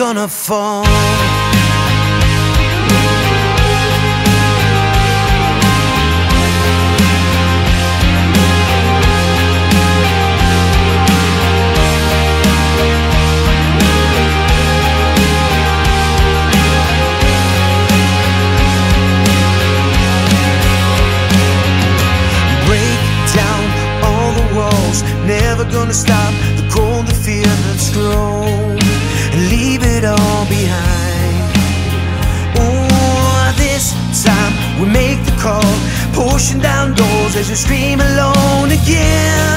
gonna fall. Never gonna stop the cold, the fear that's grown, and leave it all behind. Oh, this time we make the call, pushing down doors as we scream alone again.